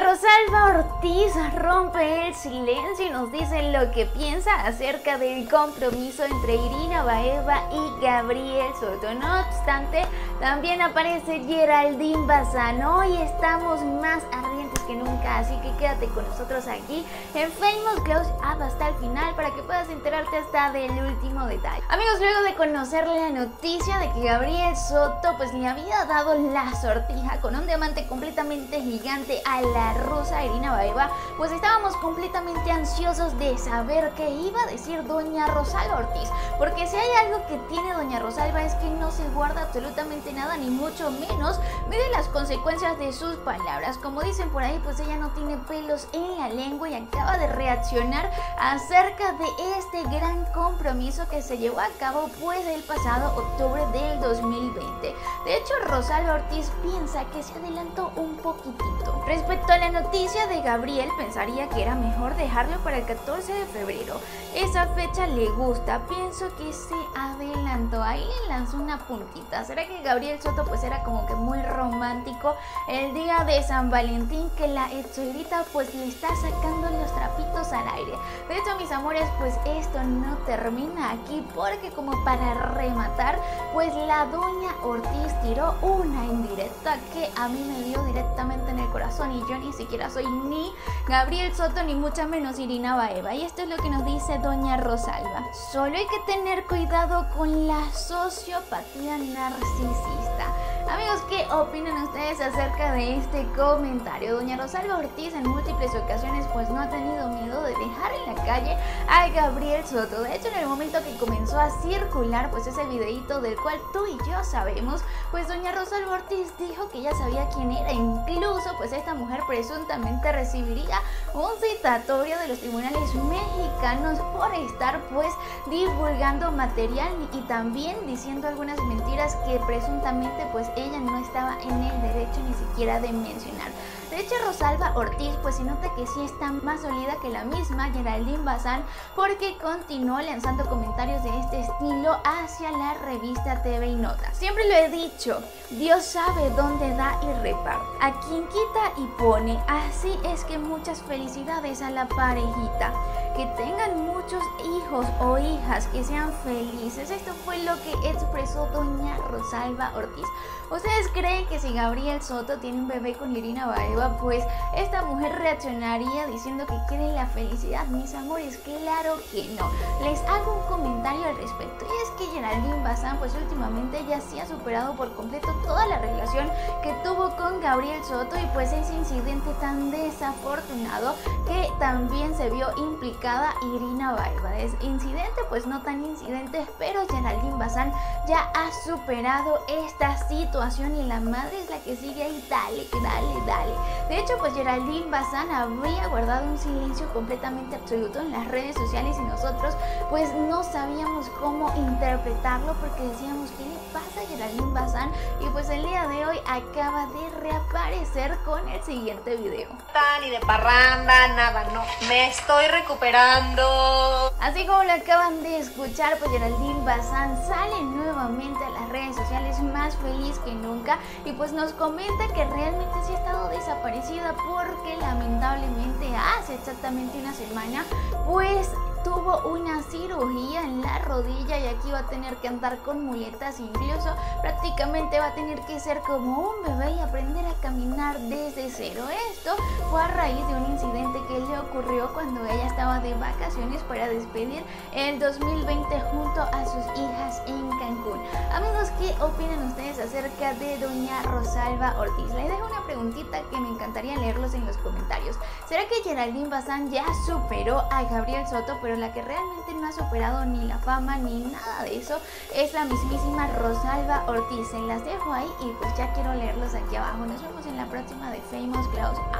La Rosalba Ortiz rompe el silencio y nos dice lo que piensa acerca del compromiso entre Irina Baeva y Gabriel Soto. No obstante, también aparece Geraldine Bazán. Hoy estamos más ardientes que nunca, así que quédate con nosotros aquí en Famous Close Up hasta el final para que puedas enterarte hasta del último detalle. Amigos, luego de conocer la noticia de que Gabriel Soto pues le había dado la sortija con un diamante completamente gigante a la rusa Irina Baeva, pues estábamos completamente ansiosos de saber qué iba a decir doña Rosalba Ortiz, porque si hay algo que tiene doña Rosalba es que no se guarda absolutamente nada, ni mucho menos mide las consecuencias de sus palabras. Como dicen por ahí, pues ella no tiene pelos en la lengua y acaba de reaccionar acerca de este gran compromiso que se llevó a cabo pues el pasado octubre del 2020. De hecho, Rosalba Ortiz piensa que se adelantó un poquitito. Respecto a la noticia de Gabriel, pensaría que era mejor dejarlo para el 14 de febrero. Esa fecha le gusta, pienso que se adelantó. Ahí le lanzó una puntita. ¿Será que Gabriel Soto pues era como que muy romántico el día de San Valentín, que la exolita pues le está sacando los trapitos al aire? De hecho, mis amores, pues esto no termina aquí, porque como para rematar, pues la doña Ortiz tiró una indirecta que a mí me dio directamente en el corazón, y yo ni siquiera soy ni Gabriel Soto ni mucho menos Irina Baeva. Y esto es lo que nos dice doña Rosalba: solo hay que tener cuidado con la sociopatía narcisista. Amigos, ¿qué opinan ustedes acerca de este comentario? Doña Rosalba Ortiz en múltiples ocasiones pues no ha tenido miedo de dejar en la calle a Gabriel Soto. De hecho, en el momento que comenzó a circular pues ese videíto del cual tú y yo sabemos, pues doña Rosalba Ortiz dijo que ya sabía quién era. Incluso pues esta mujer presuntamente recibiría un citatorio de los tribunales mexicanos por estar pues divulgando material y también diciendo algunas mentiras que presuntamente pues ella no estaba en el derecho ni siquiera de mencionar. De hecho, Rosalba Ortiz pues se nota que sí está más dolida que la misma Geraldine Bazán, porque continuó lanzando comentarios de este estilo hacia la revista TV y Notas. Siempre lo he dicho, Dios sabe dónde da y reparte, a quien quita y pone. Así es que muchas felicidades a la parejita, que tengan muchos hijos o hijas, que sean felices. Esto fue lo que expresó doña Rosalba Ortiz. ¿Ustedes creen que si Gabriel Soto tiene un bebé con Irina Baeva, pues esta mujer reaccionaría diciendo que quiere la felicidad? Mis amores, claro que no. Les hago un comentario al respecto, y es que Geraldine Bazán pues últimamente ya sí ha superado por completo toda la relación que tuvo con Gabriel Soto, y pues ese incidente tan desafortunado que también se vio implicada Irina Baeva. Es incidente pues no tan incidente, pero Geraldine Bazán ya ha superado esta situación y la madre es la que sigue ahí, dale. De hecho, pues Geraldine Bazán había guardado un silencio completamente absoluto en las redes sociales, y nosotros pues no sabíamos cómo interpretarlo, porque decíamos, ¿qué le pasa a Geraldine Bazán? Y pues el día de hoy acaba de reaparecer con el siguiente video. Ni de parranda, nada, no, me estoy recuperando. Así como lo acaban de escuchar, pues Geraldine Bazán sale nuevamente a las redes sociales más feliz que nunca, y pues nos comenta que realmente sí ha estado desaparecida, porque lamentablemente hace exactamente una semana pues tuvo una cirugía en la rodilla, y aquí va a tener que andar con muletas, incluso prácticamente va a tener que ser como un bebé y aprender a caminar desde cero. Esto fue a raíz de un incidente que le ocurrió cuando ella estaba de vacaciones para despedir el 2020 junto a sus hijas en Cancún. Amigos, ¿qué opinan ustedes acerca de doña Rosalba Ortiz? Les dejo una preguntita que me encantaría leerlos en los comentarios. ¿Será que Geraldine Bazán ya superó a Gabriel Soto, pero la que realmente no ha superado ni la fama ni nada de eso es la mismísima Rosalba Ortiz? Se las dejo ahí, y pues ya quiero leerlos aquí abajo. Nos vemos en la próxima de Famous Close Up.